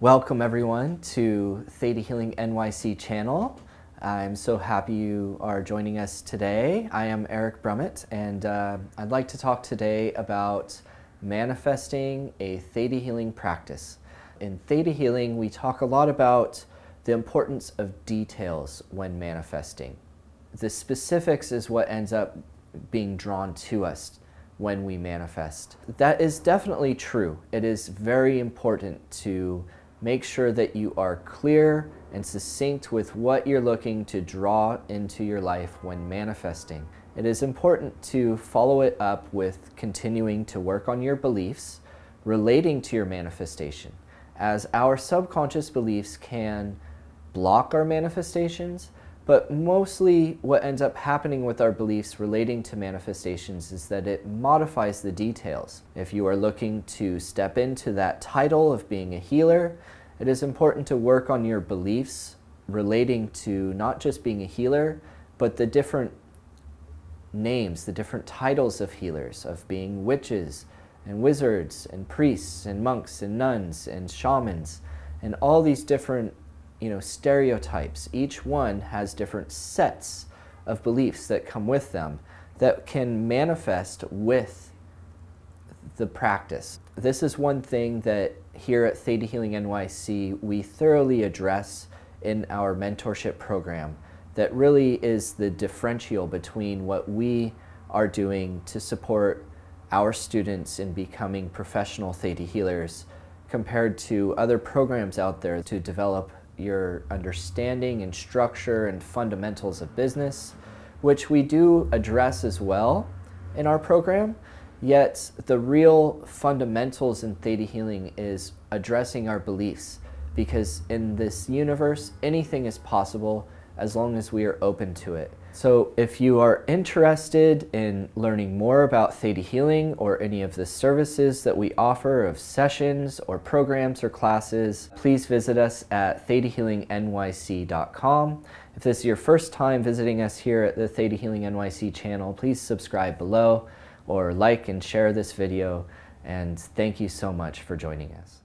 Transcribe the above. Welcome everyone to Theta Healing NYC channel. I'm so happy you are joining us today. I am Eric Brummett, and I'd like to talk today about manifesting a Theta Healing practice. In Theta Healing, we talk a lot about the importance of details when manifesting. The specifics is what ends up being drawn to us when we manifest. That is definitely true. It is very important to make sure that you are clear and succinct with what you're looking to draw into your life when manifesting. It is important to follow it up with continuing to work on your beliefs relating to your manifestation, as our subconscious beliefs can block our manifestations, but mostly what ends up happening with our beliefs relating to manifestations is that it modifies the details. If you are looking to step into that title of being a healer, it is important to work on your beliefs relating to not just being a healer, but the different names, the different titles of healers, of being witches and wizards and priests and monks and nuns and shamans and all these different stereotypes. Each one has different sets of beliefs that come with them that can manifest with the practice. This is one thing that here at Theta Healing NYC we thoroughly address in our mentorship program, that really is the differential between what we are doing to support our students in becoming professional Theta Healers compared to other programs out there to develop your understanding and structure and fundamentals of business, which we do address as well in our program. Yet the real fundamentals in Theta Healing is addressing our beliefs, because in this universe anything is possible as long as we are open to it. So if you are interested in learning more about Theta Healing or any of the services that we offer of sessions or programs or classes, please visit us at thetahealingnyc.com. If this is your first time visiting us here at the Theta Healing NYC channel, please subscribe below or like and share this video. And thank you so much for joining us.